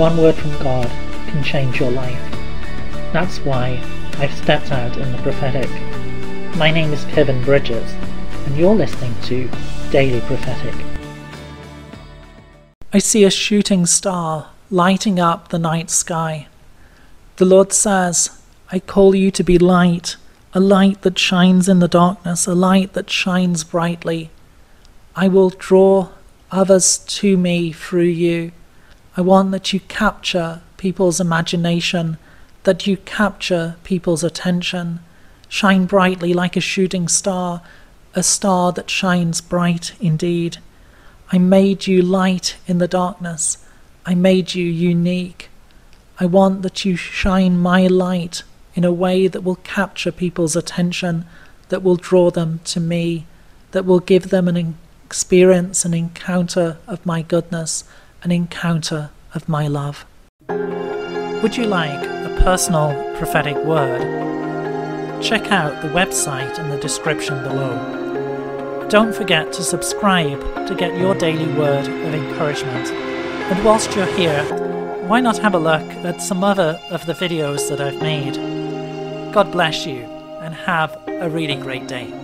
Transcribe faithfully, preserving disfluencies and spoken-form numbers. one word from God can change your life. That's why I've stepped out in the prophetic. My name is Kevin Bridges, and you're listening to Daily Prophetic. I see a shooting star lighting up the night sky. The Lord says, I call you to be light, a light that shines in the darkness, a light that shines brightly. I will draw others to me through you. I want that you capture people's imagination, that you capture people's attention. Shine brightly like a shooting star, a star that shines bright indeed. I made you light in the darkness. I made you unique. I want that you shine my light in a way that will capture people's attention, that will draw them to me, that will give them an experience, an encounter of my goodness, an encounter of my love. Would you like a personal prophetic word? Check out the website in the description below. Don't forget to subscribe to get your daily word of encouragement. And whilst you're here, why not have a look at some other of the videos that I've made? God bless you, and have a really great day.